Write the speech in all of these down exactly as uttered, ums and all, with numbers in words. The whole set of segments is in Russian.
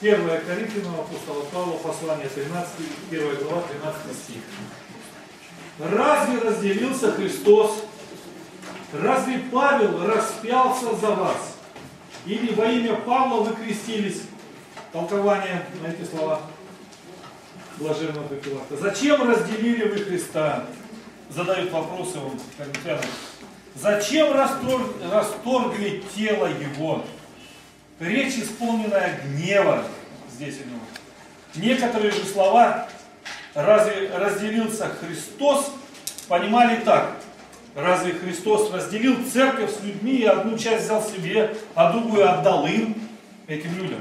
первое Коринфянам апостола Павла, послание тринадцать, первая глава, тринадцатый стих. Разве разделился Христос? Разве Павел распялся за вас? Или во имя Павла вы крестились? Толкование на эти слова блаженного Феофилакта. Зачем разделили вы Христа? Задают вопросы вам коринфянам. Зачем расторгли тело его? Речь, исполненная гнева, здесь у него. Некоторые же слова «разве разделился Христос» понимали так. Разве Христос разделил церковь с людьми и одну часть взял себе, а другую отдал им, этим людям?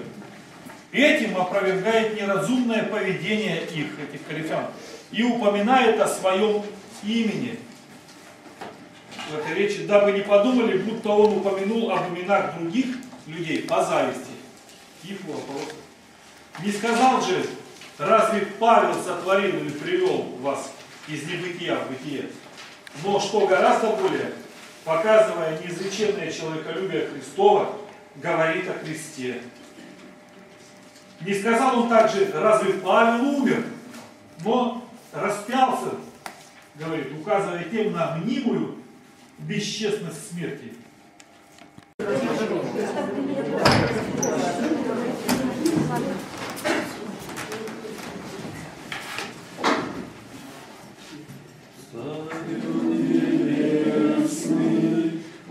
Этим опровергает неразумное поведение их, этих коринфян, и упоминает о своем имени. В этой речи, дабы не подумали, будто он упомянул об именах других людей по зависти. Их вопрос. Не сказал же, разве Павел сотворил или привел вас из небытия в бытие? Но что гораздо более, показывая неизреченное человеколюбие Христова, говорит о Христе. Не сказал он также, разве Павел умер, но распялся, говорит, указывая тем на мнимую бесчестность смерти.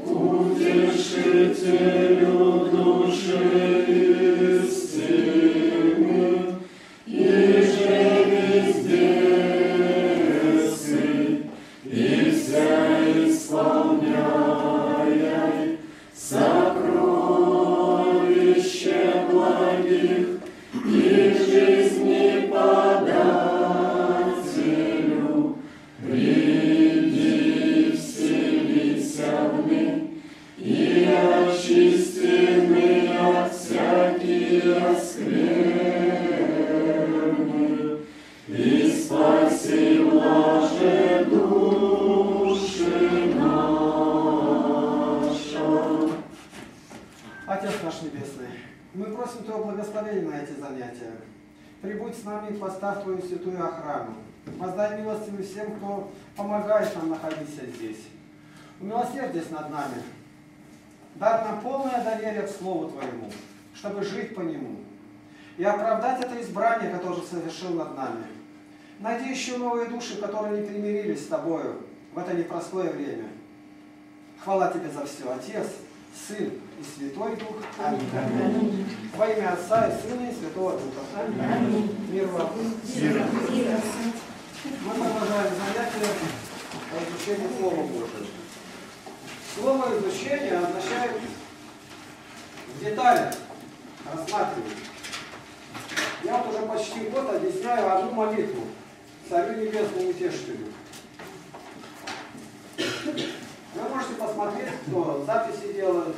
Утешителю души. Умилосердись над нами. Дай нам полное доверие к Слову Твоему, чтобы жить по Нему. И оправдать это избрание, которое совершил над нами. Найди еще новые души, которые не примирились с Тобою в это непростое время. Хвала Тебе за все, Отец, Сын и Святой Дух. Аминь. Аминь. Во имя Отца и Сына и Святого Духа. Аминь. Аминь. Мир вам. Мир. Мы продолжаем занятия по изучению Слова Божьего. Слово «изучение» означает детали, рассматривать. Я вот уже почти год объясняю одну молитву Царю Небесному Утешителю. Вы можете посмотреть, кто записи делает,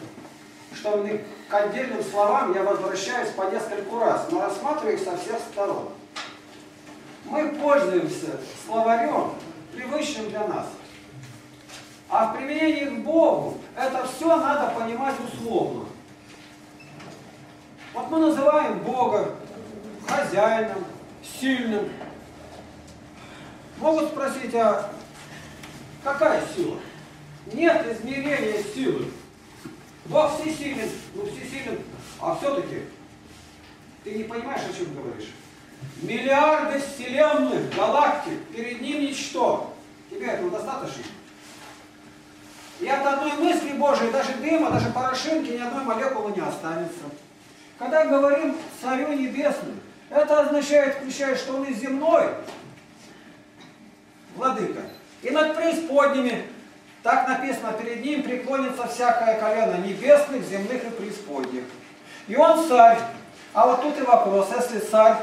что к отдельным словам я возвращаюсь по нескольку раз, но рассматриваю их со всех сторон. Мы пользуемся словарем, привычным для нас. А в применении к Богу это все надо понимать условно. Вот мы называем Бога хозяином, сильным. Могут спросить, а какая сила? Нет измерения силы. Бог всесилен, ну всесилен, а все-таки ты не понимаешь, о чем говоришь. Миллиарды вселенных, галактик, перед ним ничто. Тебе этого достаточно? И от одной мысли Божией, даже дыма, даже порошинки, ни одной молекулы не останется. Когда говорим Царю Небесному, это означает, включая, что Он и земной владыка, и над преисподними, Так написано, перед ним преклонится всякое колено небесных, земных и преисподних. И он царь. А вот тут и вопрос, если царь,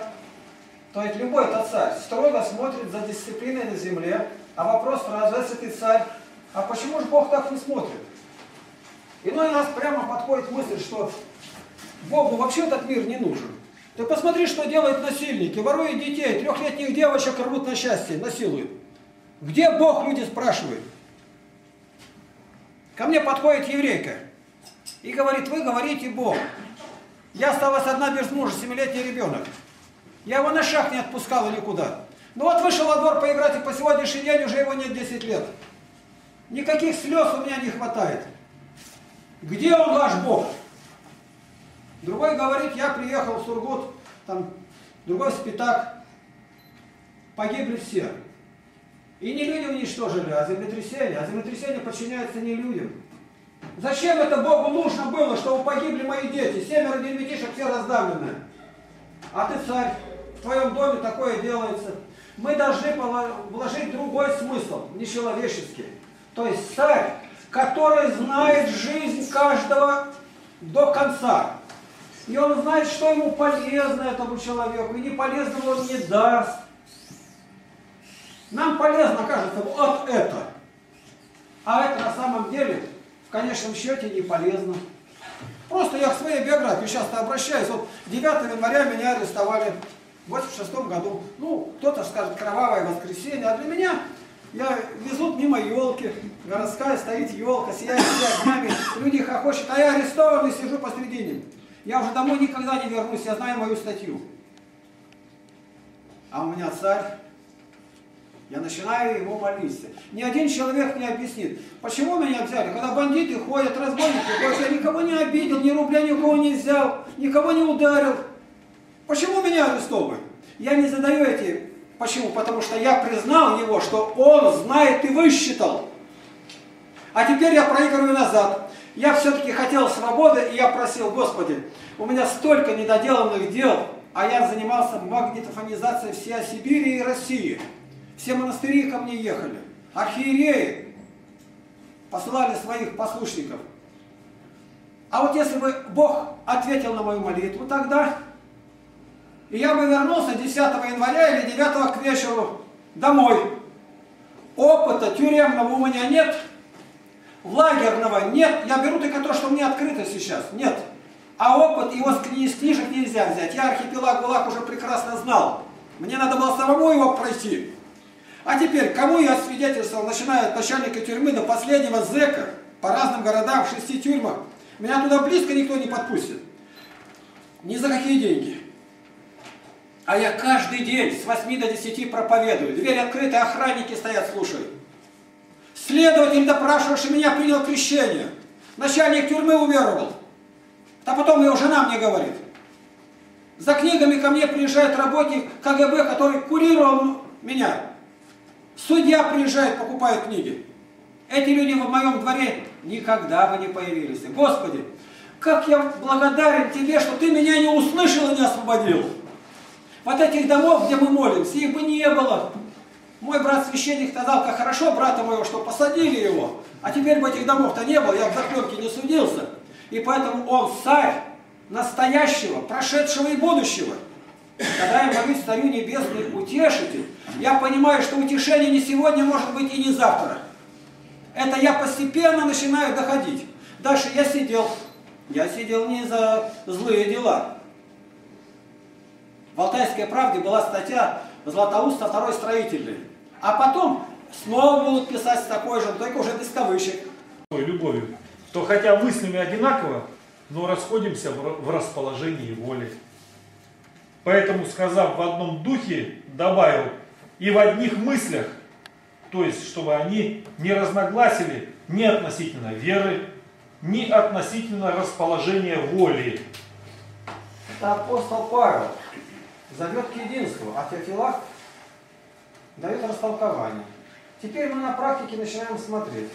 то есть любой это царь, строго смотрит за дисциплиной на земле. А вопрос сразу, если ты царь, а почему же Бог так не смотрит? Иной раз прямо подходит мысль, что Богу вообще этот мир не нужен. Ты посмотри, что делают насильники, воруют детей, трехлетних девочек рвут на счастье, насилуют. Где Бог, люди спрашивают? Ко мне подходит еврейка и говорит, вы говорите Бог. Я осталась одна без мужа, семилетний ребенок. Я его на шаг не отпускал или куда. Ну вот вышел во двор поиграть, и по сегодняшний день уже его нет десять лет. Никаких слез у меня не хватает. Где он, ваш Бог? Другой говорит, я приехал в Сургут, там, другой в Спитак. Погибли все. И не люди уничтожили, а землетрясение. А землетрясение подчиняется не людям. Зачем это Богу нужно было, чтобы погибли мои дети? Семеро девятишек, все раздавлены. А ты царь, в твоем доме такое делается. Мы должны вложить другой смысл, не человеческий. То есть царь, который знает жизнь каждого до конца. И он знает, что ему полезно, этому человеку, и не полезного он не даст. Нам полезно, кажется, вот это. А это на самом деле, в конечном счете, не полезно. Просто я к своей биографии сейчас-то обращаюсь. Вот девятого января меня арестовали в восемьдесят шестом году. Ну, кто-то скажет, кровавое воскресенье. А для меня, я везут мимо елки, городская стоит елка, сияет все огнями, люди хохочут, а я арестованный, сижу посредине. Я уже домой никогда не вернусь, я знаю мою статью. А у меня царь. Я начинаю его молиться. Ни один человек не объяснит, почему меня взяли, когда бандиты ходят, разбойники ходят, я никого не обидел, ни рубля никого не взял, никого не ударил. Почему меня арестовывают? Я не задаю эти почему, потому что я признал его, что он знает и высчитал. А теперь я проигрываю назад. Я все-таки хотел свободы, и я просил, Господи, у меня столько недоделанных дел, а я занимался магнитофонизацией всей Сибири и России. Все монастыри ко мне ехали, архиереи посылали своих послушников. А вот если бы Бог ответил на мою молитву тогда, и я бы вернулся десятого января или девятого к вечеру домой. Опыта тюремного у меня нет, лагерного нет. Я беру только то, что мне открыто сейчас, нет. А опыт, его из книжек нельзя взять. Я архипелаг ГУЛАГ уже прекрасно знал. Мне надо было самому его пройти. А теперь, кому я свидетельствовал, начиная от начальника тюрьмы до последнего зэка, по разным городам, в шести тюрьмах, меня туда близко никто не подпустит. Ни за какие деньги. А я каждый день с восьми до десяти проповедую. Дверь открыта, охранники стоят, слушают. Следователь, допрашивавший меня, принял крещение. Начальник тюрьмы уверовал. А потом ее жена мне говорит. За книгами ко мне приезжает работник ка гэ бэ, который курировал меня. Судья приезжает, покупает книги. Эти люди в моем дворе никогда бы не появились. Господи, как я благодарен Тебе, что Ты меня не услышал и не освободил. Вот этих домов, где мы молимся, их бы не было. Мой брат-священник сказал, как хорошо брата моего, что посадили его. А теперь бы этих домов-то не было, я в захлебке не судился. И поэтому он царь настоящего, прошедшего и будущего. Когда я молюсь Царю Небесный Утешитель, я понимаю, что утешение не сегодня, может быть, и не завтра. Это я постепенно начинаю доходить. Дальше я сидел. Я сидел не за злые дела. В «Алтайской правде» была статья Златоуста, второй строительный. А потом снова будут писать такой же, только уже дисковыщик. Любовью. То хотя вы с ними одинаково, но расходимся в расположении воли. Поэтому, сказав в одном духе, добавил, и в одних мыслях, то есть, чтобы они не разногласили ни относительно веры, ни относительно расположения воли. Это апостол Павел зовет к единству, а Феофилакт дает растолкование. Теперь мы на практике начинаем смотреть.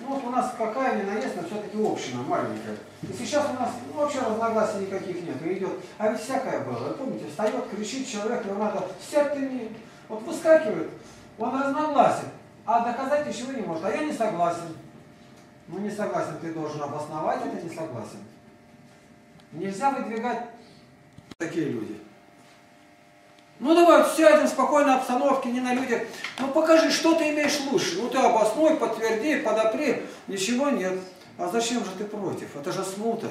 Ну вот у нас какая ни на есть, но все-таки община маленькая. И сейчас у нас вообще разногласий никаких нет. И идет. А ведь всякое было. Помните, встает, кричит человек, его надо, сядь ты мне. Вот выскакивает, он разногласен, а доказать ничего не может. А я не согласен. Ну, не согласен, ты должен обосновать это, не согласен. Нельзя выдвигать такие люди. Ну, давай, все это в спокойной обстановке, не на людях. Ну, покажи, что ты имеешь лучше. Ну, ты обоснуй, подтверди, подопри. Ничего нет. А зачем же ты против? Это же смута.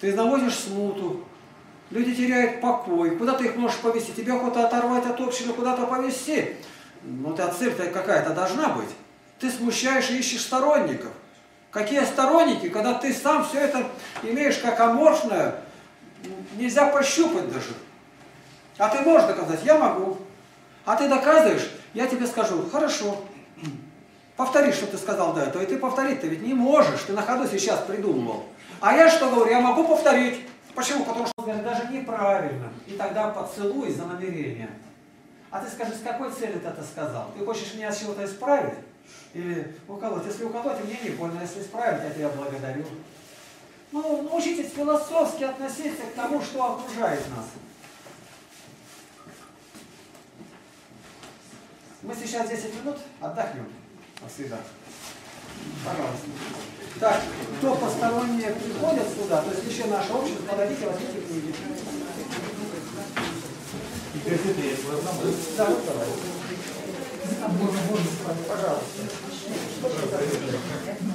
Ты наводишь смуту. Люди теряют покой. Куда ты их можешь повести? Тебе охота оторвать от общины, куда-то повести. Ну, ты цель-то какая-то должна быть. Ты смущаешь и ищешь сторонников. Какие сторонники, когда ты сам все это имеешь как аморфное, нельзя пощупать даже. А ты можешь доказать? Я могу. А ты доказываешь? Я тебе скажу, хорошо. Повтори, что ты сказал до этого. И ты повторить-то ведь не можешь. Ты на ходу сейчас придумывал. А я что говорю? Я могу повторить. Почему? Потому что даже неправильно. И тогда поцелуй за намерение. А ты скажи, с какой целью ты это сказал? Ты хочешь меня от чего-то исправить? Или уколоть? Если уколоть, мне не больно. Если исправить, я тебя благодарю. Ну, научитесь философски относиться к тому, что окружает нас. Мы сейчас десять минут отдохнем от всегда. Пожалуйста. Так, кто посторонние приходят сюда, то есть еще наше общество, подойдите, возьмите книги. Да, вот давай. Пожалуйста.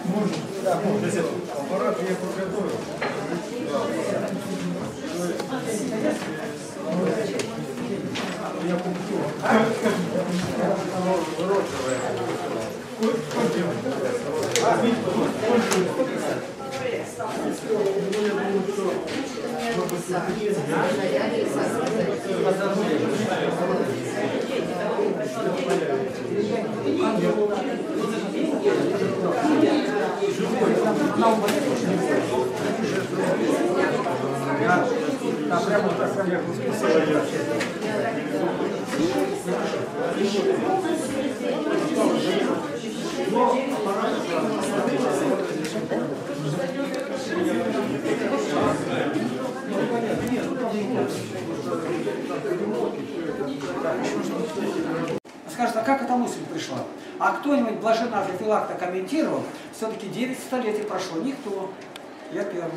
Можно? Да, можно. Аппарат я подготовил. Я купил. Розовая. Скажет, а как эта мысль пришла? А кто-нибудь блаженного Феофилакта комментировал? Все-таки девять столетий прошло, никто. Я первый.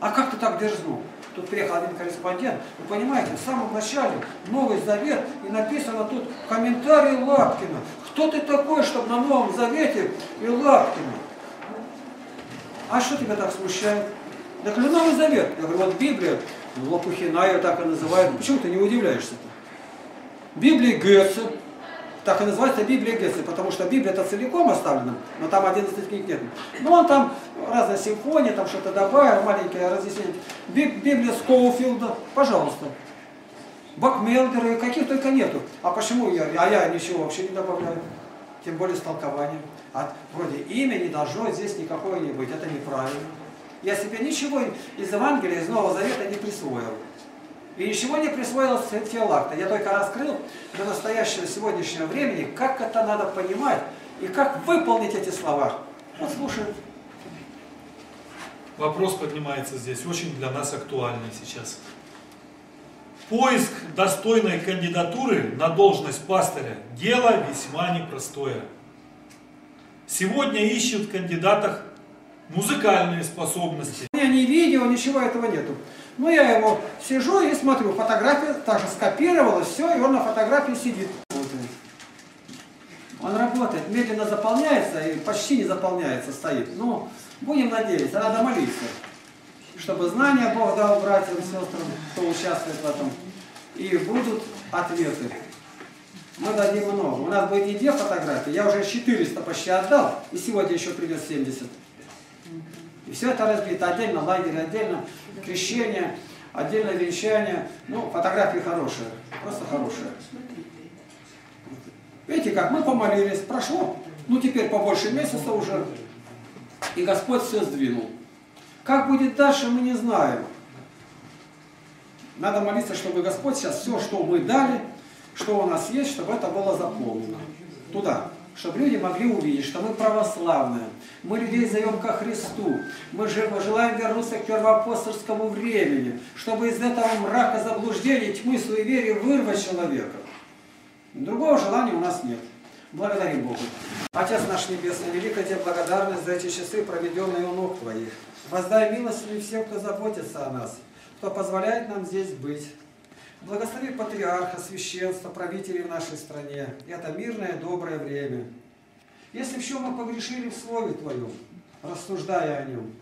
А как ты так дерзнул? Тут приехал один корреспондент, вы понимаете, в самом начале Новый Завет, и написано тут комментарий Лапкина. Кто ты такой, чтобы на Новом Завете и Лапкина? А что тебя так смущает? Я говорю, Новый Завет. Я говорю, вот Библия, ну, Лопухина ее так и называют. Почему ты не удивляешься-то? Библия Гетца. Так и называется Библия Гетца, потому что Библия-то целиком оставлена, но там одиннадцать книг нет. Но он там разные симфонии, там что-то добавил, маленькие разъяснения. Библия Скоуфилда, пожалуйста. Бакмелдеры, каких только нету. А почему я, а я ничего вообще не добавляю? Тем более с толкованием. А вроде имя не должно здесь никакое не быть, это неправильно. Я себе ничего из Евангелия, из Нового Завета не присвоил. И ничего не присвоил с Феофилакта. Я только раскрыл до настоящего сегодняшнего времени, как это надо понимать и как выполнить эти слова. Вот слушай. Вопрос поднимается здесь, очень для нас актуальный сейчас. Поиск достойной кандидатуры на должность пастыря – дело весьма непростое. Сегодня ищут в кандидатах музыкальные способности. У меня ни видео, ничего этого нету. Ну, я его сижу и смотрю, фотография также скопировалась, все, и он на фотографии сидит. Он работает, медленно заполняется и почти не заполняется, стоит. Ну, будем надеяться, надо молиться, чтобы знания Бог дал братьям и сестрам, кто участвует в этом. И будут ответы. Мы дадим много. У нас будет не две фотографии, я уже четыреста почти отдал, и сегодня еще придет семьдесят. И все это разбито отдельно, лагерь отдельно, крещение, отдельно венчание. Ну, фотографии хорошие, просто хорошие. Видите как, мы помолились, прошло, ну теперь побольше месяца уже, и Господь все сдвинул. Как будет дальше, мы не знаем. Надо молиться, чтобы Господь сейчас все, что мы дали, что у нас есть, чтобы это было заполнено. Туда. Чтобы люди могли увидеть, что мы православные, мы людей зовем ко Христу, мы желаем вернуться к первоапостольскому времени, чтобы из этого мрака, заблуждений, тьмы, суеверия вырвать человека. Другого желания у нас нет. Благодарим Богу. Отец наш Небесный, великая тебе благодарность за эти часы, проведенные у ног твоих. Воздай милость всем, кто заботится о нас, кто позволяет нам здесь быть. Благослови патриарха, священства, правителей в нашей стране. Это мирное, доброе время. Если в чем мы погрешили в слове твоем, рассуждая о нем,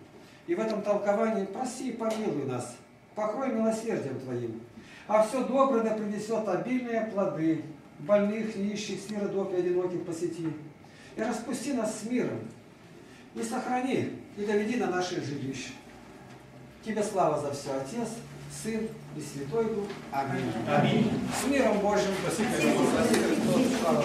и в этом толковании проси и помилуй нас, покрой милосердием твоим. А все доброе да принесет обильные плоды, больных, нищих, сироток и одиноких посети. И распусти нас с миром, и сохрани, и доведи на наше жилище. Тебе слава за все, Отец, Сын и Святой Дух. Аминь. Аминь. С миром Божьим. Спасибо. Спасибо. Слава.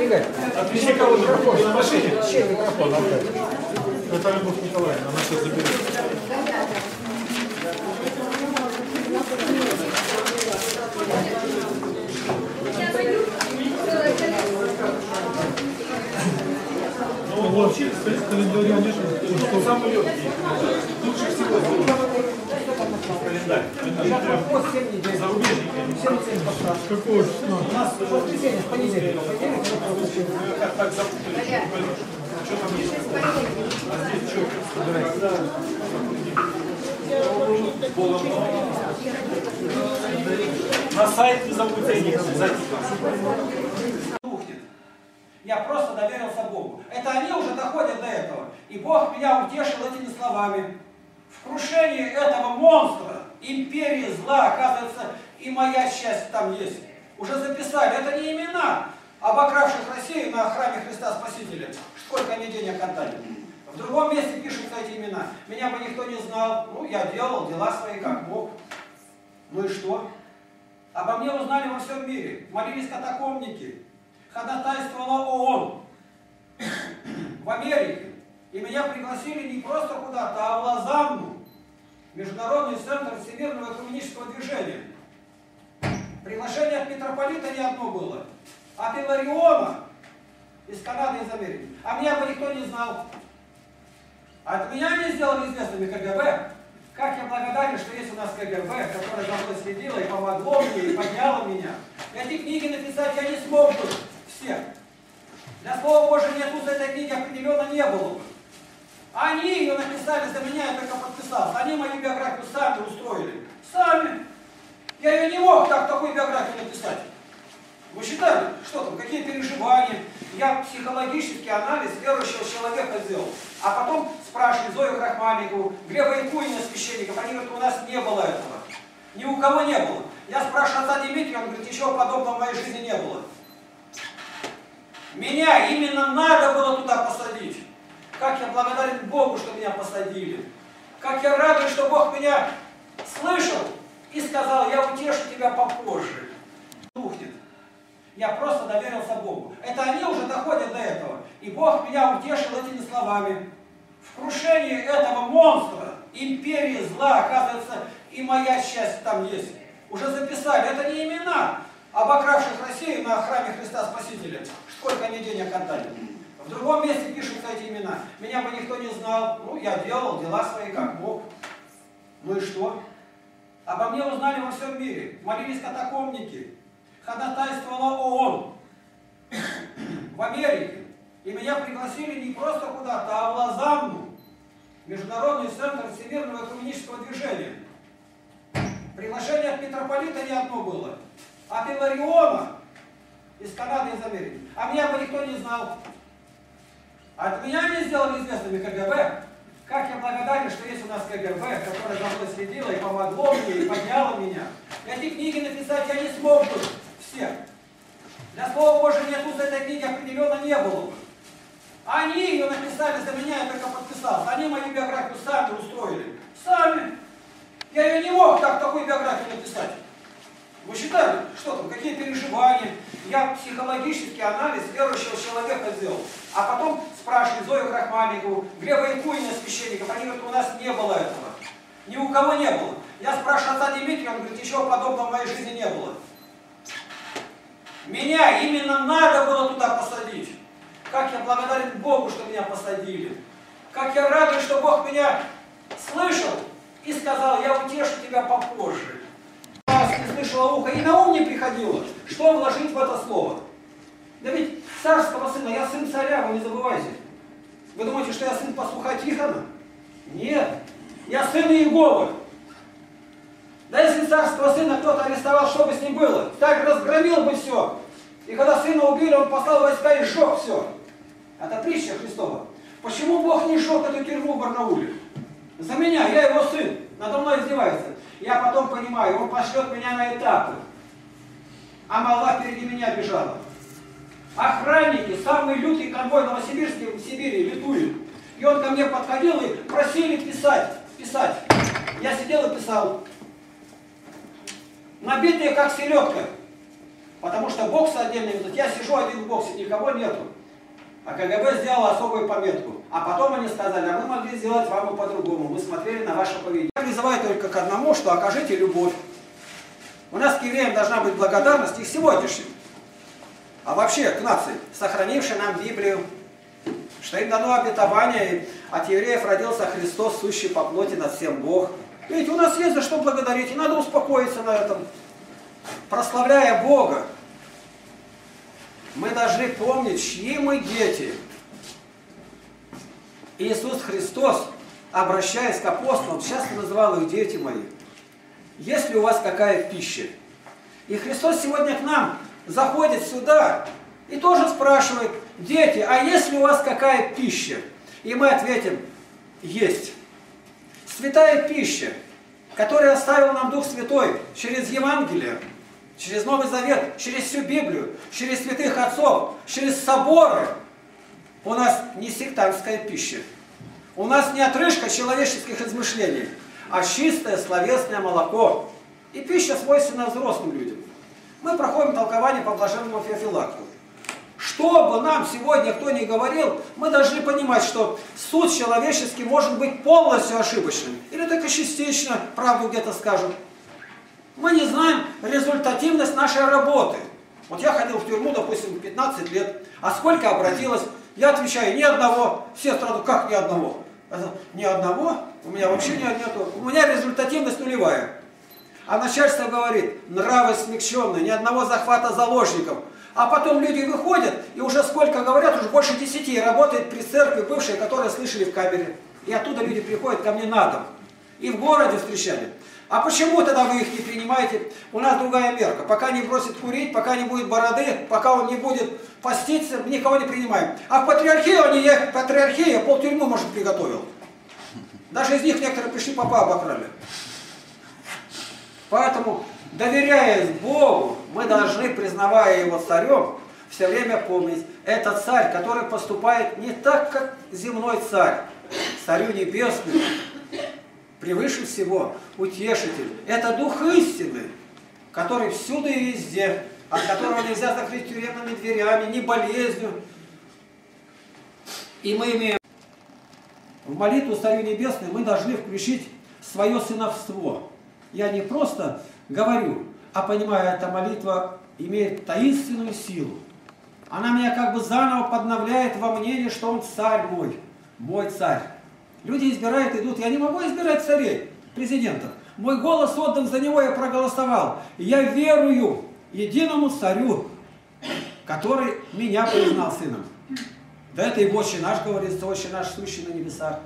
Игорь, отвези кого-то микрофон, на машине. Чей микрофон? Это Любовь Николаевна, она сейчас заберет. Ну, вообще, кстати, календарь у него самый легкий. Лучше всего календарь. Какой? У нас воскресенье, понедельник. Так запутали, что там есть? А здесь что? На сайт не забудьте, не рухнет. Я просто доверился Богу. Это они уже доходят до этого. И Бог меня утешил этими словами. В крушении этого монстра, империи зла, оказывается, и моя счастье там есть. Уже записали. Это не имена обокравших Россию на храме Христа Спасителя. Сколько они денег отдали. В другом месте пишутся эти имена. Меня бы никто не знал. Ну, я делал дела свои как мог. Ну и что? Обо мне узнали во всем мире. Молились катакомники. Ходатайствовала ООН. В Америке. И меня пригласили не просто куда-то, а в Лозанну. Международный центр всемирного экуменического движения. Приглашение от митрополита не одно было. От Илариона из Канады, из Америки. А меня бы никто не знал. От меня не сделали известными КГБ. Как я благодарен, что есть у нас КГБ, которое за мной следило и помогло мне, и подняло меня. Эти книги написать я не смог бы все. Для Слова Божия нету за этой книги определенно не было бы. Они ее написали за меня, я только подписался. Они мою биографию сами устроили. Сами. Я ее не мог так такую биографию написать. Вы считали, что там, какие переживания. Я психологический анализ верующего человека сделал. А потом спрашивали Зою Крахмалникову, Глеба Якунина, священников. Они говорят, у нас не было этого. Ни у кого не было. Я спрашиваю отца Дмитрия, он говорит, ничего подобного в моей жизни не было. Меня именно надо было туда посадить. Как я благодарен Богу, что меня посадили. Как я радуюсь, что Бог меня слышал и сказал, я утешу тебя попозже. Рухнет. Я просто доверился Богу. Это они уже доходят до этого. И Бог меня утешил этими словами. В крушении этого монстра, империи зла, оказывается, и моя счастье там есть. Уже записали. Это не имена обокравших Россию на храме Христа Спасителя. Сколько они денег отдали. В другом месте пишутся эти имена. Меня бы никто не знал. Ну, я делал дела свои как мог. Ну и что? Обо мне узнали во всем мире. Молились катакомники. Ходатайствовала ООН. В Америке. И меня пригласили не просто куда-то, а в Лозанну. Международный центр всемирного экуменического движения. Приглашение от митрополита не одно было. От Илариона из Канады, из Америки. А меня бы никто не знал. От меня не сделали известными КГБ. Как я благодарен, что есть у нас КГБ, которое за мной следило и помогло мне, и подняло меня. Эти книги написать я не смог бы все. Для Слова Божия нету за этой книги определенно не было бы. Они ее написали за меня, я только подписался. Они мою биографию сами устроили. Сами. Я ее не мог так такую биографию написать. Вы считали, что там, какие переживания. Я психологический анализ верующего человека сделал. А потом спрашивали Зою Крахмалникову, Глеба Якунина, священников. Они говорят, у нас не было этого. Ни у кого не было. Я спрашиваю отца Дмитрия, он говорит, ничего подобного в моей жизни не было. Меня именно надо было туда посадить. Как я благодарен Богу, что меня посадили. Как я радуюсь, что Бог меня слышал и сказал, я утешу тебя попозже. Раз не слышала ухо, и на ум не приходило, что вложить в это слово. Да ведь царского сына, я сын царя, вы не забывайте. Вы думаете, что я сын пастуха Тихона? Нет, я сын Иеговы. Да если царского сына кто-то арестовал, что бы с ним было? Так разгромил бы все. И когда сына убили, он послал войска и сжег все. Это притча Христова. Почему Бог не сжег эту тюрьму в Барнауле? За меня, я его сын, надо мной издевается. Я потом понимаю, он пошлет меня на этапы. А мала впереди меня бежала. Охранники, самый лютый конвой Новосибирский в Сибири, летует. И он ко мне подходил и просили писать, писать. Я сидел и писал. Набитые как селедка. Потому что бокс отдельный. Я сижу один в боксе, никого нету. А КГБ сделала особую пометку. А потом они сказали, а мы могли сделать вам и по-другому. Мы смотрели на ваше поведение. Я призываю только к одному, что окажите любовь. У нас к евреям должна быть благодарность их сегодняшним. А вообще к нации, сохранившей нам Библию. Что им дано обетование, и от евреев родился Христос, сущий по плоти над всем Бог. Ведь у нас есть за что благодарить, и надо успокоиться на этом. Прославляя Бога, мы должны помнить, чьи мы дети. Иисус Христос, обращаясь к апостолам, часто называл их дети мои. Есть ли у вас какая пища? И Христос сегодня к нам заходит сюда и тоже спрашивает, дети, а есть ли у вас какая пища? И мы ответим, есть. Святая пища, которую оставил нам Дух Святой через Евангелие, через Новый Завет, через всю Библию, через святых отцов, через соборы, у нас не сектантская пища. У нас не отрыжка человеческих измышлений, а чистое словесное молоко. И пища свойственна взрослым людям. Мы проходим толкование по блаженному Феофилакту. Что бы нам сегодня кто ни говорил, мы должны понимать, что суд человеческий может быть полностью ошибочным. Или только частично, правду где-то скажут. Мы не знаем результативность нашей работы. Вот я ходил в тюрьму, допустим, пятнадцать лет. А сколько обратилось? Я отвечаю, ни одного. Все сразу, как ни одного? Ни одного? У меня вообще ни одного. У меня результативность нулевая. А начальство говорит, нравы смягченные, ни одного захвата заложников. А потом люди выходят, и уже сколько говорят, уже больше десяти работает при церкви бывшей, которые слышали в камере. И оттуда люди приходят ко мне на дом. И в городе встречали. А почему тогда вы их не принимаете? У нас другая мерка. Пока не бросит курить, пока не будет бороды, пока он не будет поститься, никого не принимаем. А в патриархию они ехали, патриархия полтюрьмы, может, приготовил. Даже из них некоторые пришли, папа обокрали. Поэтому... доверяясь Богу, мы должны, признавая Его царем, все время помнить, это царь, который поступает не так, как земной царь, царю небесному, превыше всего, утешитель. Это дух истины, который всюду и везде, от которого нельзя закрыть тюремными дверями, ни болезнью. И мы имеем в молитву царю небесному, мы должны включить свое сыновство. Я не просто... говорю, а понимаю, эта молитва имеет таинственную силу. Она меня как бы заново подновляет во мнении, что он царь мой, мой царь. Люди избирают, идут. Я не могу избирать царей, президентов. Мой голос отдан за него, я проголосовал. Я верую единому царю, который меня признал сыном. Да это и Отче наш, говорится, Отче наш, сущий на небесах.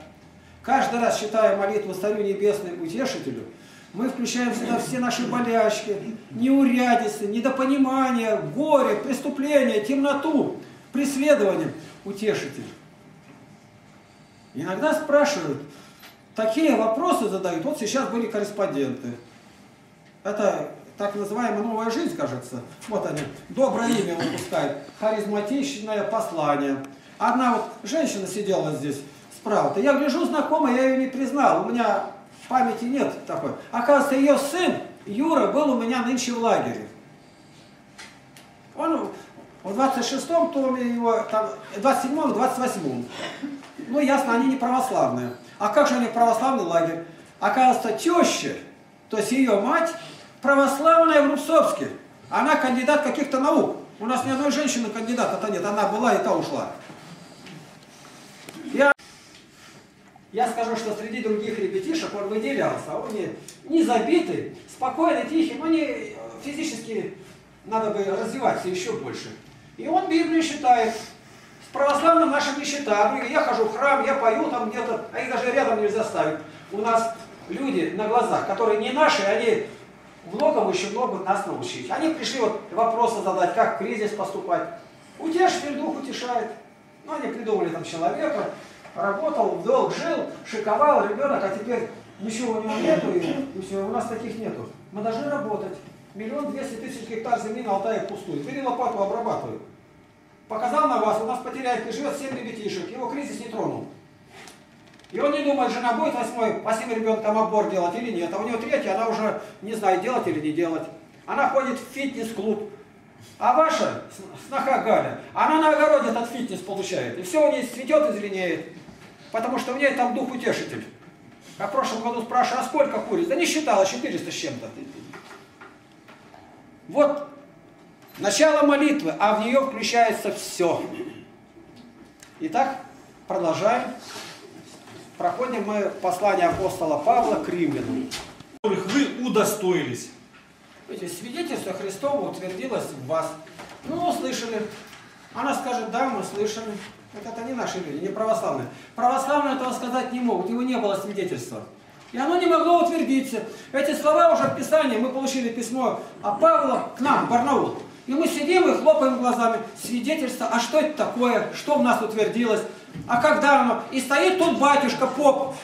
Каждый раз, читая молитву царю небесному утешителю, мы включаем сюда все наши болячки, неурядицы, недопонимание, горе, преступление, темноту, преследование. Утешитель. Иногда спрашивают, такие вопросы задают. Вот сейчас были корреспонденты. Это так называемая новая жизнь, кажется. Вот они, доброе имя выпускают, харизматичное послание. Одна вот женщина сидела здесь справа. Я гляжу, знакомая, я ее не признал. У меня... памяти нет такой. Оказывается, ее сын Юра был у меня нынче в лагере. Он в двадцать шестом томе его, там, двадцать седьмом, двадцать восьмом. Ну, ясно, они не православные. А как же они православный лагерь? Оказывается, теща, то есть ее мать, православная в Рубцовске. Она кандидат каких-то наук. У нас ни одной женщины кандидата-то нет. Она была и та ушла. Я скажу, что среди других ребятишек он выделялся, а он не, не забитый, спокойный, тихий, но не, физически надо бы развиваться еще больше. И он Библию читает. В православном нашем не считают. Я хожу в храм, я пою там где-то, а их даже рядом нельзя ставить. У нас люди на глазах, которые не наши, они многому еще много нас научить. Они пришли вот вопросы задать, как в кризис поступать. Утешитель дух утешает. Ну, они придумали там человека. Работал, в долг жил, шиковал ребенок, а теперь ничего у него нету, и, и все, у нас таких нету. Мы должны работать. Миллион двести тысяч гектар земли на Алтае пустую. Бери лопату, обрабатывай. Показал на вас, у нас потеряет, и живет семь ребятишек, его кризис не тронул. И он не думает, жена будет восьмой, восьмой ребенкам аборт делать или нет. А у него третья, она уже не знает, делать или не делать. Она ходит в фитнес-клуб. А ваша, сноха Галя, она на огороде этот фитнес получает. И все у нее цветет и зеленеет. Потому что у нее там дух утешитель. Как в прошлом году спрашиваю, а сколько куриц? Да не считала, четыреста с чем-то. Вот начало молитвы, а в нее включается все. Итак, продолжаем. Проходим мы послание апостола Павла к римлянам. Которых вы удостоились. Свидетельство Христово утвердилось в вас. Ну, услышали. Она скажет, да, мы слышали. Это не наши люди, не православные. Православные этого сказать не могут, его не было свидетельства. И оно не могло утвердиться. Эти слова уже в Писании, мы получили письмо от Павла к нам, в Барнаул. И мы сидим и хлопаем глазами. Свидетельство, а что это такое? Что в нас утвердилось? А когда оно? И стоит тут батюшка, поп,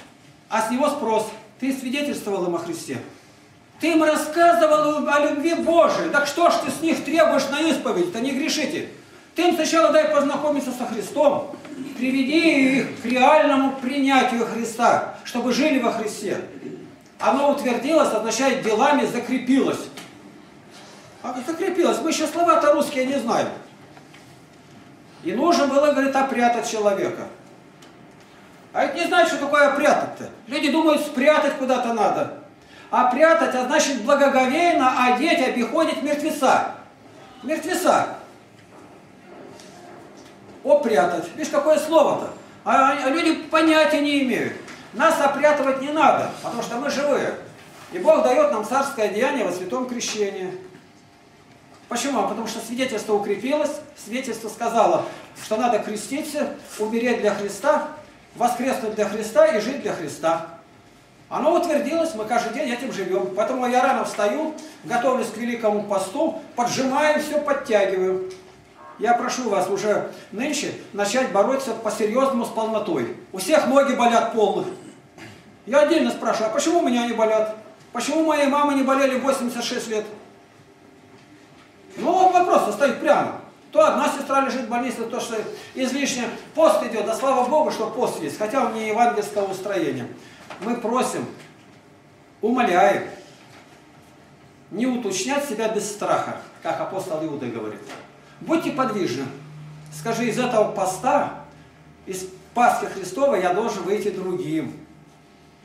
а с него спрос. Ты свидетельствовал им о Христе? Ты им рассказывал о любви Божией. Так что ж ты с них требуешь на исповедь-то? Не грешите. Ты им сначала дай познакомиться со Христом. Приведи их к реальному принятию Христа, чтобы жили во Христе. Оно утвердилось, означает делами закрепилось. А закрепилось. Мы еще слова-то русские не знаем. И нужно было, говорит, опрятать человека. А это не знает, что такое опрятать-то. Люди думают, спрятать куда-то надо. А прятать, а значит благоговейно одеть, обиходить мертвеца. Мертвеца. Опрятать. Видишь, какое слово-то. А люди понятия не имеют. Нас опрятывать не надо, потому что мы живые. И Бог дает нам царское деяние во святом крещении. Почему? Потому что свидетельство укрепилось, свидетельство сказало, что надо креститься, умереть для Христа, воскреснуть для Христа и жить для Христа. Оно утвердилось, мы каждый день этим живем. Поэтому я рано встаю, готовлюсь к Великому посту, поджимаю, все подтягиваю. Я прошу вас уже нынче начать бороться по-серьезному с полнотой. У всех ноги болят полных. Я отдельно спрашиваю, а почему у меня не болят? Почему моей мамы не болели восемьдесят шесть лет? Ну вот вопрос стоит прямо. То одна сестра лежит в больнице, то что излишне пост идет, да слава Богу, что пост есть, хотя он не евангельского устроения. Мы просим, умоляем, не уточнять себя без страха, как апостол Иуда говорит. Будьте подвижны. Скажи, из этого поста, из Пасхи Христовой я должен выйти другим.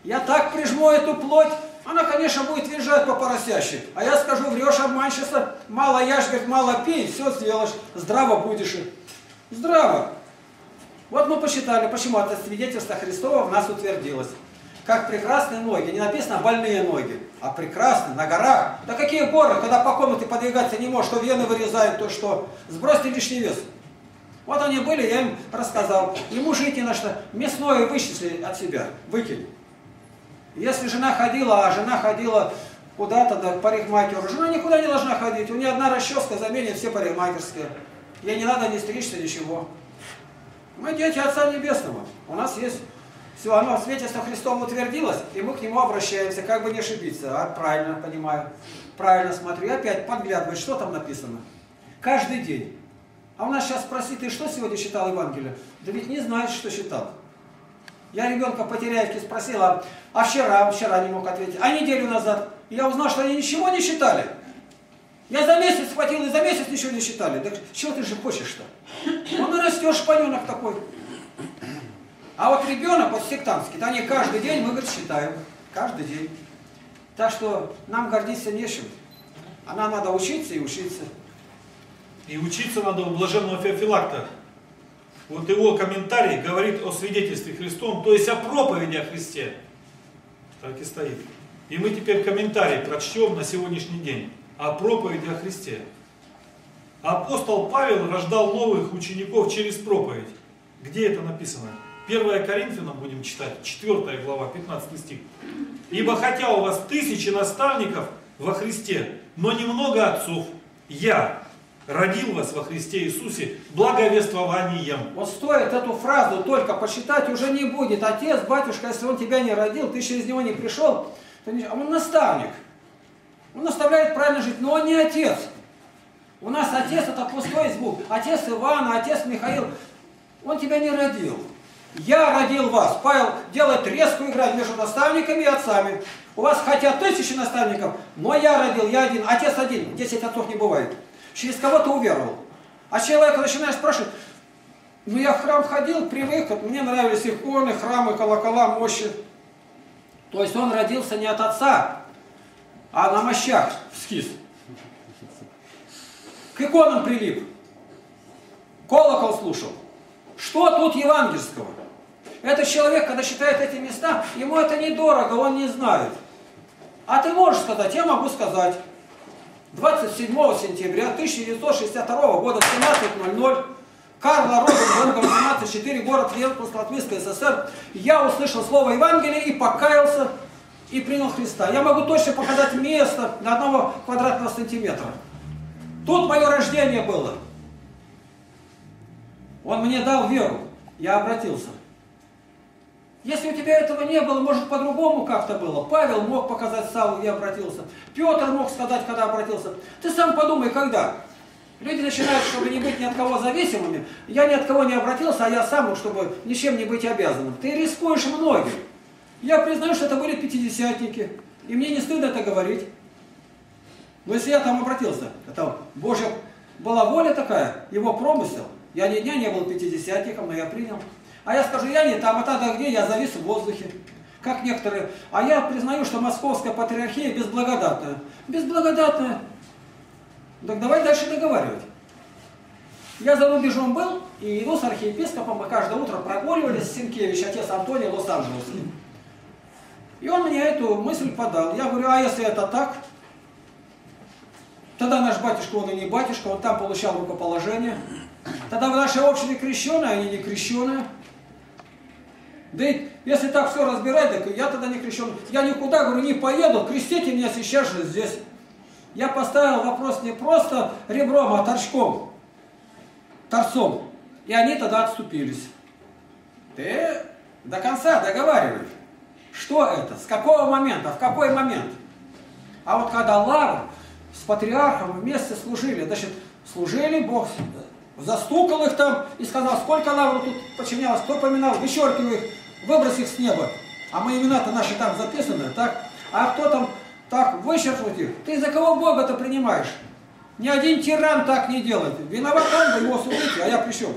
Я так прижму эту плоть, она, конечно, будет визжать по поросящей. А я скажу, врешь, обманщица, мало ешь, говорит, мало пей, все сделаешь, здраво будешь. Здраво. Вот мы посчитали, почему это свидетельство Христово в нас утвердилось. Как прекрасные ноги. Не написано больные ноги, а прекрасные, на горах. Да какие горы, когда по комнате подвигаться не можешь, то вены вырезают, то что. Сбросьте лишний вес. Вот они были, я им рассказал. Ему жить не на что. Мясное вычисли от себя, выкинь. Если жена ходила, а жена ходила куда-то, да, к парикмахеру. Жена никуда не должна ходить. У нее одна расческа заменит все парикмахерские. Ей не надо ни стричься, ничего. Мы дети Отца Небесного. У нас есть... Все, оно свидетельство Христом утвердилось, и мы к нему обращаемся, как бы не ошибиться. А правильно понимаю, правильно смотрю. И опять подглядываю, что там написано. Каждый день. А у нас сейчас спроси, ты что сегодня читал Евангелие? Да ведь не знаешь, что читал. Я ребенка по Теряевке спросила, а вчера, вчера не мог ответить, а неделю назад. И я узнал, что они ничего не читали. Я за месяц схватил, и за месяц ничего не читали. Так чего ты же хочешь-то? Ну, растешь, шпаненок такой. А вот ребенок, вот сектантский, да они каждый день, мы, говорит, считаем. Каждый день. Так что нам гордиться нечем. А нам надо учиться и учиться. И учиться надо у блаженного Феофилакта. вот его комментарий говорит о свидетельстве Христом, то есть о проповеди о Христе. Так и стоит. И мы теперь комментарий прочтем на сегодняшний день о проповеди о Христе. Апостол Павел рождал новых учеников через проповедь. Где это написано? первое Коринфянам будем читать, четвёртая глава, пятнадцатый стих. «Ибо хотя у вас тысячи наставников во Христе, но немного отцов, я родил вас во Христе Иисусе благовествованием». Вот стоит эту фразу только посчитать, уже не будет. Отец, батюшка, если он тебя не родил, ты через него не пришел, то не... он наставник. Он наставляет правильно жить, но он не отец. У нас отец это пустой звук. Отец Ивана, отец Михаил, он тебя не родил. Я родил вас. Павел делает резкую игру между наставниками и отцами. У вас хотя тысячи наставников, но я родил, я один, отец один. Десять отцов не бывает. Через кого ты уверовал? А человека начинаешь спрашивать, ну я в храм ходил, привык, вот мне нравились иконы, храмы, колокола, мощи. То есть он родился не от отца, а на мощах вскис. К иконам прилип, колокол слушал. Что тут евангельского? Этот человек, когда считает эти места, ему это недорого, он не знает. А ты можешь сказать, я могу сказать. двадцать седьмого сентября тысяча девятьсот шестьдесят второго года в семнадцать ноль ноль Карла Робин, номер семнадцать четыре, город Лерпуск, Латвийская ССР. Я услышал слово Евангелия и покаялся, и принял Христа. Я могу точно показать место на одного квадратного сантиметра. Тут мое рождение было. Он мне дал веру, я обратился. Если у тебя этого не было, может по-другому как-то было. Павел мог показать Саву, я обратился. Петр мог сказать, когда обратился. Ты сам подумай, когда. Люди начинают, чтобы не быть ни от кого зависимыми. Я ни от кого не обратился, а я сам, чтобы ничем не быть обязанным. Ты рискуешь многим. Я признаю, что это были пятидесятники. И мне не стыдно это говорить. Но если я там обратился, это Божья была воля такая, его промысел. Я ни дня не был пятидесятником, но я принял. А я скажу, я не там, а тогда где? Я завис в воздухе. Как некоторые. А я признаю, что московская патриархия безблагодатная. Безблагодатная. Так давай дальше договаривать. Я за рубежом был, и его с архиепископом мы каждое утро прогуливались, Сенкевич, отец Антоний, Лос-Анджелес. И он мне эту мысль подал. Я говорю, а если это так? Тогда наш батюшка, он и не батюшка, он там получал рукоположение. Тогда в нашей общине крещеные, они не крещеные. Да и если так все разбирать, так я тогда не крещеный. Я никуда, говорю, не поеду, крестите меня сейчас же здесь. Я поставил вопрос не просто ребром, а торчком, торцом. И они тогда отступились. Ты до конца договаривай. Что это? С какого момента? В какой момент? А вот когда Лавр с патриархом вместе служили, значит, служили, Бог застукал их там и сказал, сколько Лавру тут подчинялось, кто поминал, вычеркивай их, выбрось их с неба. А мы имена-то наши там записаны, так? А кто там так вычеркнуть их? Ты за кого Бога-то принимаешь? Ни один тиран так не делает. Виноват он, вы его судите, а я при чем?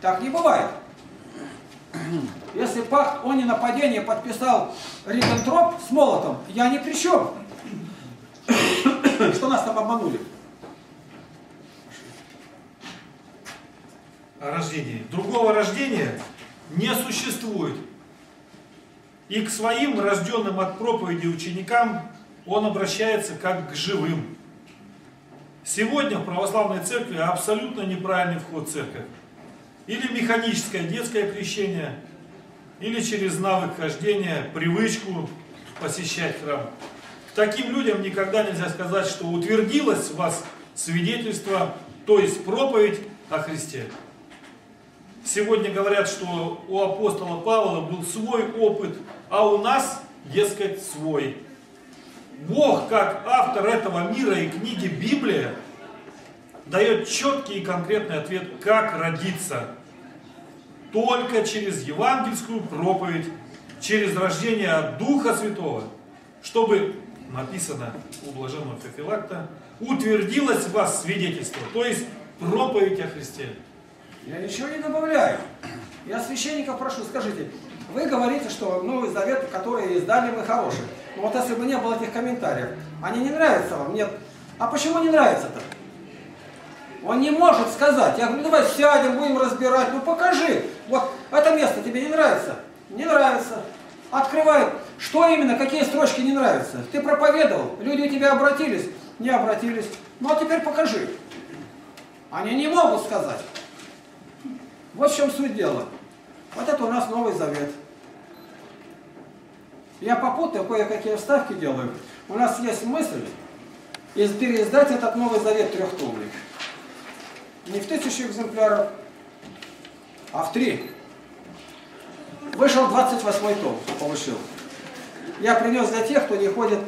Так не бывает. Если пакт о ненападении подписал Риббентроп с молотом, я ни при чем. Что нас там обманули? О рождении. Другого рождения не существует. И к своим рожденным от проповеди ученикам он обращается как к живым. Сегодня в православной церкви абсолютно неправильный вход в церковь. Или механическое детское крещение, или через навык хождения, привычку посещать храм. Таким людям никогда нельзя сказать, что утвердилось в вас свидетельство, то есть проповедь о Христе. Сегодня говорят, что у апостола Павла был свой опыт, а у нас, дескать, свой. Бог, как автор этого мира и книги Библия, дает четкий и конкретный ответ, как родиться. Только через евангельскую проповедь, через рождение от Духа Святого, чтобы... написано у блаженного Феофилакта, утвердилось в вас свидетельство, то есть проповедь о Христе. Я ничего не добавляю. Я священников прошу, скажите, вы говорите, что Новый Завет, который издали, мы хорошие. Но вот если бы не было этих комментариев, они не нравятся вам, нет? А почему не нравятся-то? Он не может сказать. Я говорю, давай сядем, будем разбирать. Ну покажи. Вот это место тебе не нравится? Не нравится. Открывает. Что именно, какие строчки не нравятся? Ты проповедовал, люди у тебя обратились, не обратились. Ну а теперь покажи. Они не могут сказать. Вот в чем суть дела. Вот это у нас Новый Завет. Я попутно кое-какие вставки делаю. У нас есть мысль переиздать этот Новый Завет трехтомник. Не в тысячу экземпляров, а в три. Вышел двадцать восьмой том, получил. Я принес для тех, кто не ходит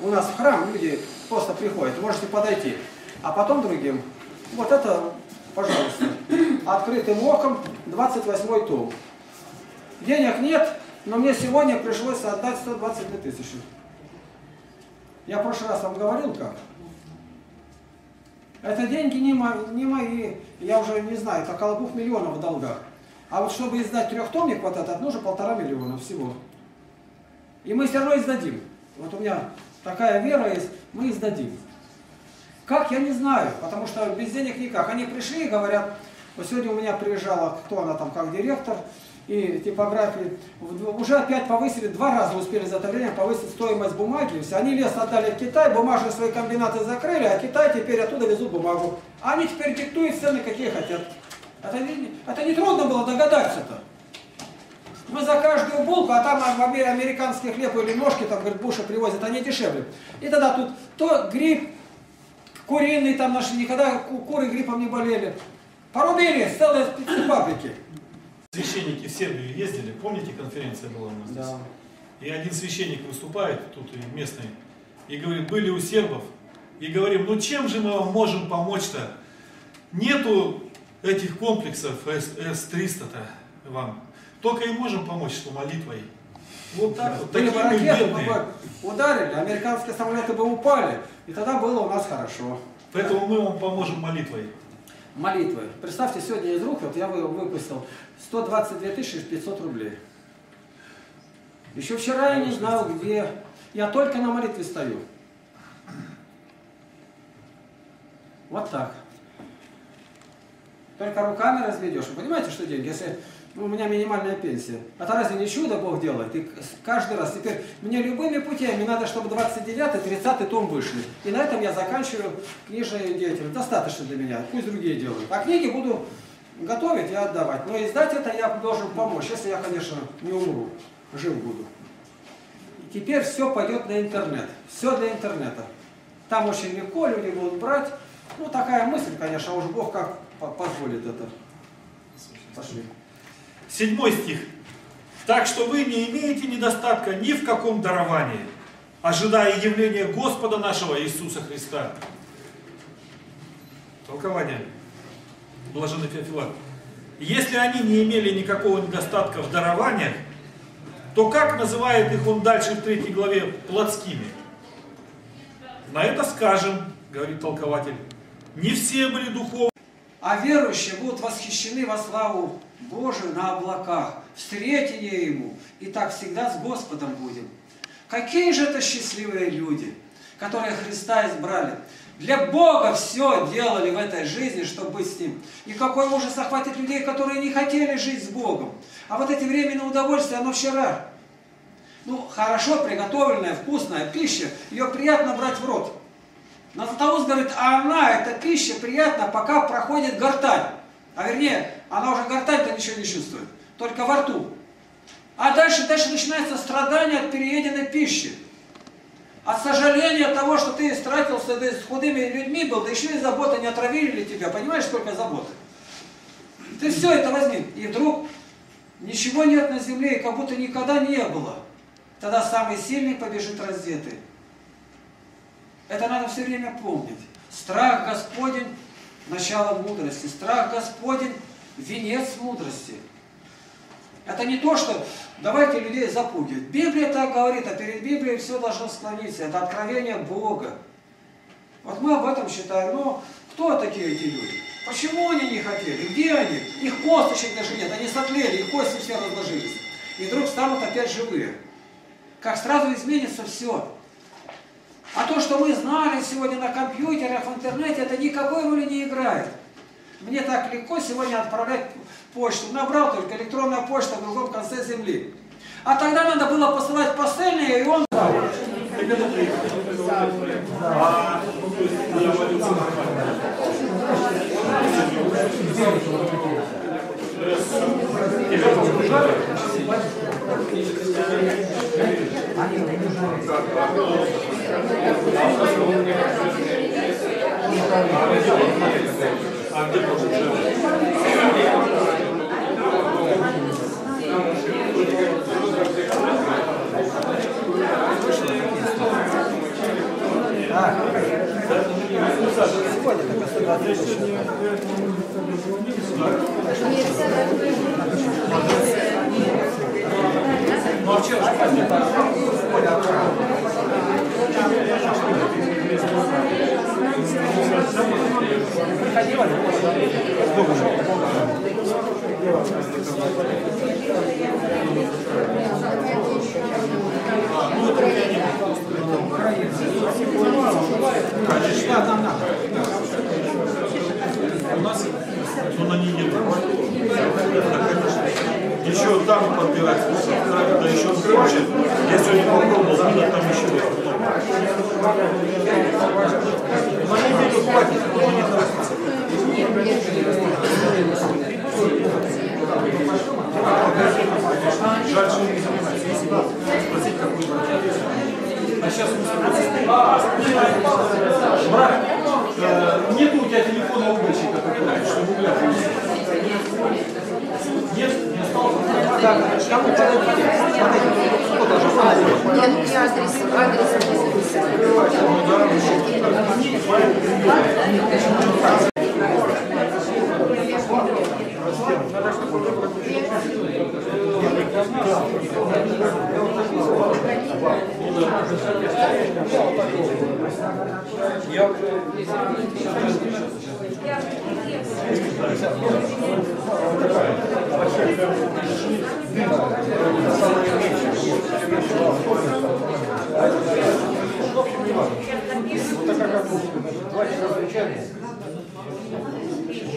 у нас в храм, люди просто приходят, можете подойти. А потом другим. Вот это, пожалуйста, открытым оком двадцать восьмой том. Денег нет, но мне сегодня пришлось отдать сто двадцать две тысячи. Я в прошлый раз вам говорил, как. Это деньги не мои, не мои, я уже не знаю, это около двух миллионов в долгах. А вот чтобы издать трехтомник вот этот, нужно полтора миллиона всего. И мы все равно издадим. Вот у меня такая вера есть, мы издадим. Как, я не знаю, потому что без денег никак. Они пришли и говорят, вот сегодня у меня приезжала, кто она там, как директор, и типографии, уже опять повысили, два раза успели за это время повысить стоимость бумаги. Все, они лес отдали в Китай, бумажные свои комбинаты закрыли, а Китай теперь оттуда везут бумагу. Они теперь диктуют цены, какие хотят. Это не, это не трудно было догадаться-то. Мы за каждую булку, а там американский хлеб или ножки, там, говорит, Буша привозят, они дешевле. И тогда тут то гриб куриный там нашли, никогда куры гриппом не болели. Порубили целые паприки. Священники в Сербию ездили, помните, конференция была у нас здесь? Да. И один священник выступает, тут местный, и говорит, были у сербов, и говорим, ну чем же мы вам можем помочь-то? Нету этих комплексов эс триста-то вам. Только и можем помочь, что молитвой. Вот так да. вот. Были такие ракеты, мы бы ударили, американские самолеты бы упали, и тогда было у нас хорошо. Поэтому да. мы вам поможем молитвой. Молитвы. Представьте, сегодня из рук, вот я выпустил сто двадцать две тысячи пятьсот рублей. Еще вчера я не знал, где. Я только на молитве стою. Вот так. Только руками разведешь. Вы понимаете, что деньги? Если ну, у меня минимальная пенсия. А то разве не чудо Бог делает? И каждый раз. Теперь мне любыми путями надо, чтобы двадцать девятый, тридцатый том вышли. И на этом я заканчиваю книжную деятельность. Достаточно для меня. Пусть другие делают. А книги буду готовить и отдавать. Но издать это я должен помочь. Если я, конечно, не умру. Жив буду. И теперь все пойдет на интернет. Все для интернета. Там очень легко, люди будут брать. Ну, такая мысль, конечно, а уж Бог как позволит это. Пошли. Седьмой стих. Так что вы не имеете недостатка ни в каком даровании, ожидая явления Господа нашего Иисуса Христа. Толкование. Блаженный Феофилакт. Если они не имели никакого недостатка в дарованиях, то как называет их он дальше в третьей главе плотскими? На это скажем, говорит толкователь, не все были духовны. А верующие будут восхищены во славу Божию на облаках. Встретение Ему. И так всегда с Господом будем. Какие же это счастливые люди, которые Христа избрали. Для Бога все делали в этой жизни, чтобы быть с Ним. И какой ужас охватит людей, которые не хотели жить с Богом. А вот эти временные удовольствия, оно вчера. Ну, хорошо приготовленная, вкусная пища, ее приятно брать в рот. Но Златоуст говорит, а она, эта пища, приятна, пока проходит гортань. А вернее, она уже гортань-то ничего не чувствует, только во рту. А дальше, дальше начинается страдание от перееденной пищи. От сожаления от того, что ты истратился, да и с худыми людьми был, да еще и заботы не отравили ли тебя, понимаешь, сколько заботы. Ты все это возьми, и вдруг ничего нет на земле, и как будто никогда не было. Тогда самый сильный побежит раздетый. Это надо все время помнить. Страх Господень – начало мудрости. Страх Господень – венец мудрости. Это не то, что давайте людей запугивать. Библия так говорит, а перед Библией все должно склониться. Это откровение Бога. Вот мы об этом считаем. Но кто такие эти люди? Почему они не хотели? Где они? Их косточек даже нет. Они сотлели, их кости все разложились. И вдруг станут опять живые. Как сразу изменится все. А то, что мы знали сегодня на компьютерах, в интернете, это никакой роли не играет. Мне так легко сегодня отправлять почту. Набрал только электронная почта в другом конце земли. А тогда надо было посылать посыльные, и он...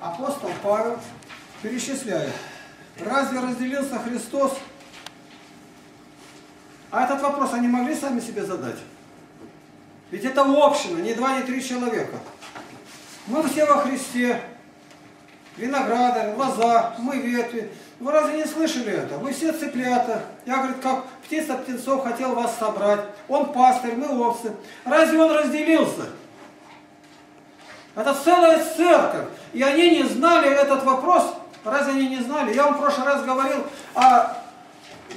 Апостол Павел перечисляет. Разве разделился Христос? А этот вопрос они могли сами себе задать? Ведь это община, не два, не три человека. Мы все во Христе. Виноградарь, лоза, мы ветви. Вы разве не слышали это? Вы все цыплята. Я, говорит, как птица птенцов хотел вас собрать. Он пастырь, мы овцы. Разве он разделился? Это целая церковь. И они не знали этот вопрос. Разве они не знали? Я вам в прошлый раз говорил о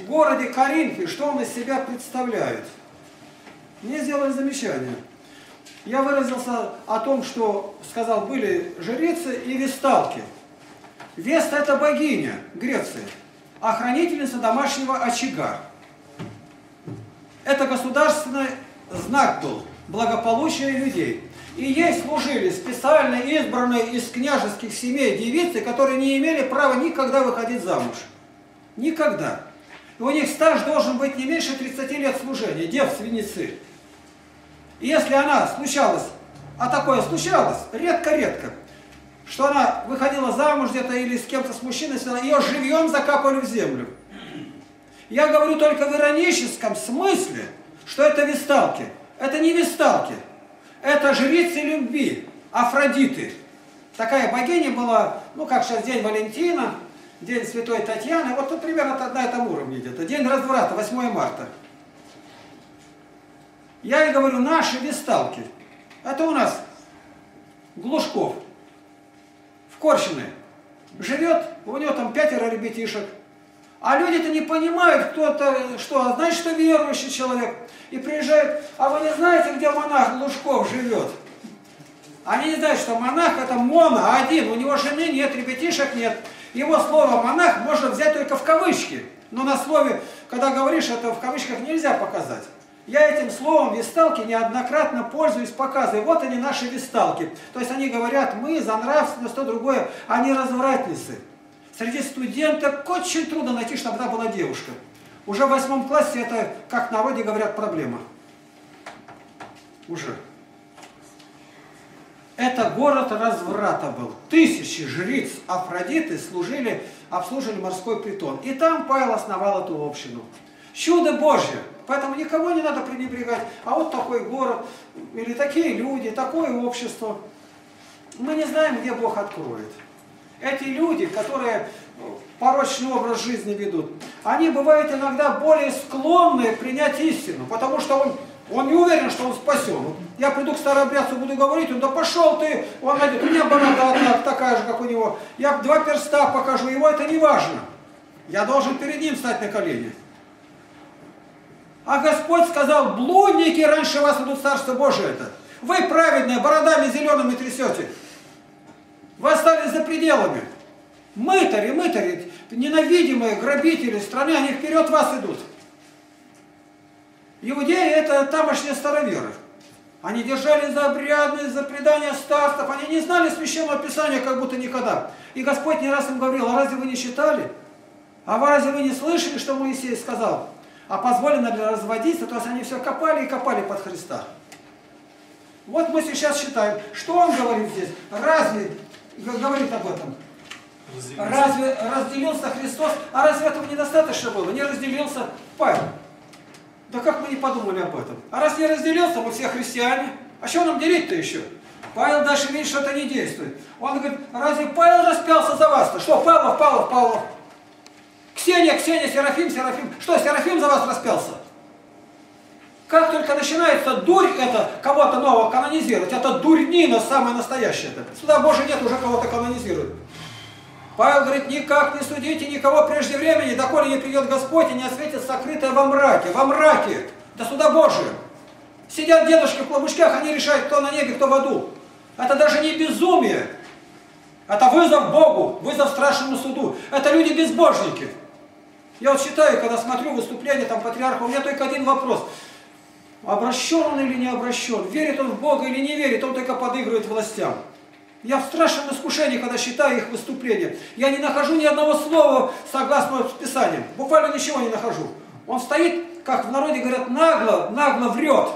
городе Коринфе, что он из себя представляет. Мне сделали замечание. Я выразился о том, что сказал, были жрицы и весталки. Веста – это богиня Греции, а хранительница домашнего очага. Это государственный знак был благополучия людей. И ей служили специально избранные из княжеских семей девицы, которые не имели права никогда выходить замуж. Никогда. И у них стаж должен быть не меньше тридцати лет служения, девственницы. И если она случалась, а такое случалось, редко-редко, что она выходила замуж где-то или с кем-то с мужчиной, ее живьем закапывали в землю. Я говорю только в ироническом смысле, что это весталки. Это не весталки, это жрицы любви, Афродиты. Такая богиня была, ну как сейчас День Валентина, День Святой Татьяны, вот тут примерно на этом уровне где-то. День разврата, восьмое марта. Я и говорю, наши весталки. Это у нас Глушков, в Корщине. Живет, у него там пятеро ребятишек. А люди-то не понимают, кто-то что, значит, что верующий человек. И приезжают, а вы не знаете, где монах Глушков живет? Они не знают, что монах это моно, один, у него жены нет, ребятишек нет. Его слово монах можно взять только в кавычки. Но на слове, когда говоришь, это в кавычках нельзя показать. Я этим словом весталки неоднократно пользуюсь, показываю. Вот они, наши весталки. То есть они говорят, мы за нравственность, то другое, они развратницы. Среди студенток очень трудно найти, чтобы она была девушка. Уже в восьмом классе это, как в народе говорят, проблема. Уже. Это город разврата был. Тысячи жриц Афродиты служили, обслуживали морской притон. И там Павел основал эту общину. Чудо Божье. Поэтому никого не надо пренебрегать. А вот такой город, или такие люди, такое общество. Мы не знаем, где Бог откроет. Эти люди, которые порочный образ жизни ведут, они бывают иногда более склонны принять истину, потому что он, он не уверен, что он спасен. Вот я приду к старообрядцу, буду говорить, он, да пошел ты, он говорит, у меня борода такая же, как у него, я два перста покажу, его это не важно. Я должен перед ним встать на колени. А Господь сказал, блудники, раньше вас идут Царство Божие это. Вы праведные, бородами зелеными трясете. Вы остались за пределами. Мытари, мытари, ненавидимые грабители страны, они вперед вас идут. Иудеи это тамошние староверы. Они держались за обрядность, за предание старцев. Они не знали Священного Писания, как будто никогда. И Господь не раз им говорил, а разве вы не читали? А разве вы не слышали, что Моисей сказал? А позволено ли разводиться? То есть они все копали и копали под Христа. Вот мы сейчас считаем, что он говорит здесь? Разве... говорит об этом. Разделился. Разве разделился Христос? А разве этого недостаточно было? Не разделился Павел. Да как мы не подумали об этом? А раз не разделился, мы все христиане. А что нам делить-то еще? Павел дальше видит, что это не действует. Он говорит, разве Павел распялся за вас-то? Что, Павлов, Павлов, Павлов? Ксения, Ксения, Серафим, Серафим. Что, Серафим за вас распялся? Как только начинается дурь, это кого-то нового канонизировать, это дурнина самая настоящая. Сюда Божий нет, уже кого-то канонизируют. Павел говорит, никак не судите никого прежде времени, доколе не придет Господь и не осветит сокрытое во мраке. Во мраке, до суда Божия. Сидят дедушки в плавучках, они решают, кто на небе, кто в аду. Это даже не безумие. Это вызов Богу, вызов страшному суду. Это люди безбожники. Я вот считаю, когда смотрю выступления там патриарха, у меня только один вопрос. Обращен он или не обращен, верит он в Бога или не верит, он только подыгрывает властям. Я в страшном искушении, когда считаю их выступления. Я не нахожу ни одного слова согласно Писанию. Буквально ничего не нахожу. Он стоит, как в народе говорят, нагло, нагло врет.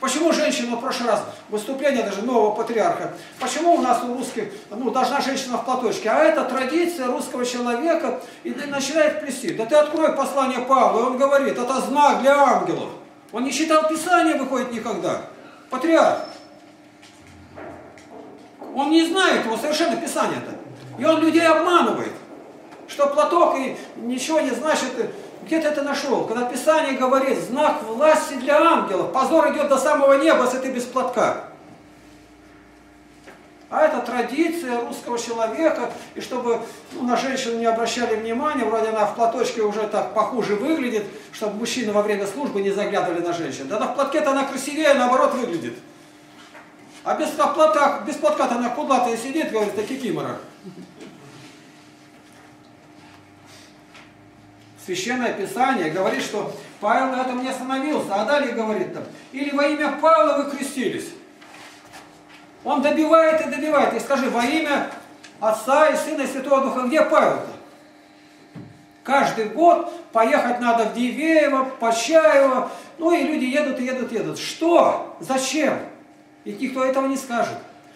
Почему женщина в прошлый раз, выступление даже нового патриарха, почему у нас у русских, ну, должна женщина в платочке, а это традиция русского человека, и начинает плести. Да ты открой послание Павла, и он говорит, это знак для ангелов. Он не читал Писание, выходит, никогда. Патриарх. Он не знает его совершенно Писание-то. И он людей обманывает, что платок и ничего не значит. Где ты это нашел? Когда Писание говорит, знак власти для ангелов, позор идет до самого неба, если ты без платка. А это традиция русского человека, и чтобы ну, на женщину не обращали внимания, вроде она в платочке уже так похуже выглядит, чтобы мужчины во время службы не заглядывали на женщин. Да она в платке-то она красивее, наоборот, выглядит. А без, без платка-то она куда-то сидит, говорит, о кикиморах. Священное Писание говорит, что Павел на этом не остановился, а далее говорит там, или во имя Павла вы крестились. Он добивает и добивает. И скажи, во имя Отца и Сына и Святого Духа, где Павел-то? Каждый год поехать надо в Дивеево, Почаево, ну и люди едут и едут, едут. Что? Зачем? Ведь никто этого не скажет.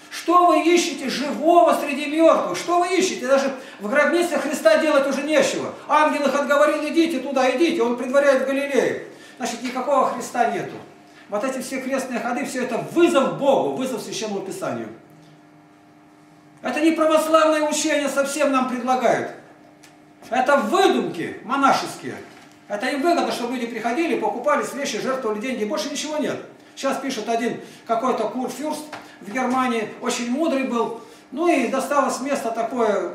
Что вы ищете живого среди мертвых? Что вы ищете? Даже в гробнице Христа делать уже нечего. Ангелы отговорили, идите туда, идите. Он предваряет в Галилее. значит никакого Христа нету. Вот эти все крестные ходы, все это вызов Богу, вызов Священному Писанию. Это не православное учение совсем нам предлагают. Это выдумки монашеские. Это им выгодно, чтобы люди приходили, покупали вещи, жертвовали деньги, больше ничего нет. Сейчас пишет один какой-то курфюрст в Германии, очень мудрый был, ну и досталось место такое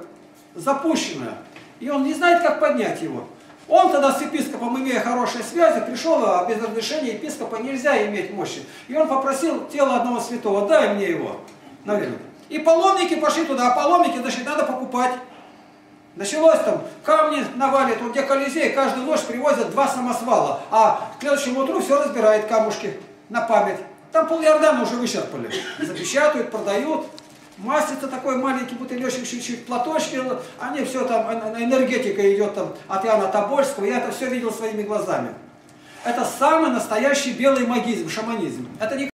запущенное. И он не знает, как поднять его. Он тогда с епископом, имея хорошие связи, пришел, а без разрешения епископа нельзя иметь мощи. И он попросил тело одного святого, дай мне его, наверное. И паломники пошли туда, а паломники, значит, надо покупать. Началось там, камни навалит, вот где Колизей, каждую ночь привозят два самосвала, а к следующему утру все разбирает камушки на память. Там полярдана уже вычерпали, запечатают, продают. Маслица такой маленький бутылечек, чуть-чуть платочки, они все там, энергетика идет там от Иоанна Тобольского, я это все видел своими глазами. Это самый настоящий белый магизм, шаманизм. Это не